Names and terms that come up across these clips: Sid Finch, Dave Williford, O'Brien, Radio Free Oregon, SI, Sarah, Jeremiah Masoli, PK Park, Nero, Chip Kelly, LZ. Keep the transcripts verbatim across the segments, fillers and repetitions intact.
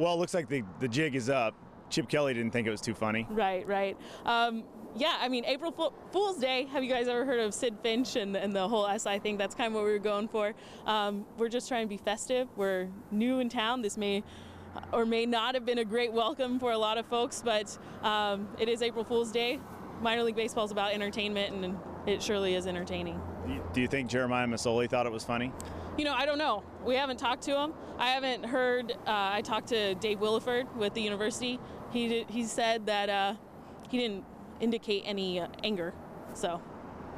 Well, it looks like the, the jig is up. Chip Kelly didn't think it was too funny. Right, right. Um, yeah, I mean, April Fool Fool's Day. Have you guys ever heard of Sid Finch and, and the whole S I thing? That's kind of what we were going for. Um, we're just trying to be festive. We're new in town. This may or may not have been a great welcome for a lot of folks, but um, it is April Fool's Day. Minor League Baseball is about entertainment, and it surely is entertaining. Do you think Jeremiah Masoli thought it was funny? You know, I don't know. We haven't talked to him. I haven't heard. Uh, I talked to Dave Williford with the university. He did, he said that uh, he didn't indicate any uh, anger. So,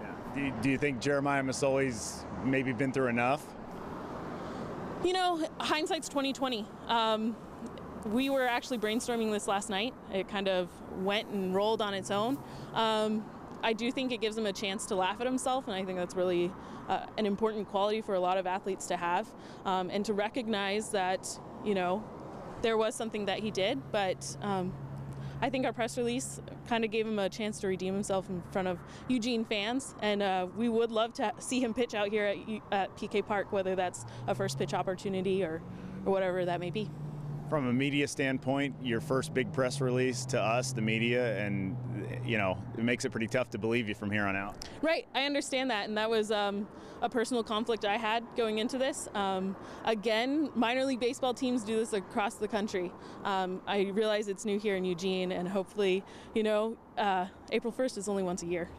yeah. do, you, do you think Jeremiah Masoli's maybe been through enough? You know, hindsight's twenty twenty. Um, we were actually brainstorming this last night. It kind of went and rolled on its own. Um, I do think it gives him a chance to laugh at himself, and I think that's really uh, an important quality for a lot of athletes to have, um, and to recognize that, you know, there was something that he did, but um, I think our press release kind of gave him a chance to redeem himself in front of Eugene fans, and uh, we would love to see him pitch out here at, at P K Park, whether that's a first pitch opportunity or, or whatever that may be. From a media standpoint, your first big press release to us, the media, and, you know, it makes it pretty tough to believe you from here on out. Right, I understand that, and that was um, a personal conflict I had going into this. Um, again, minor league baseball teams do this across the country. Um, I realize it's new here in Eugene, and hopefully, you know, uh, April first is only once a year.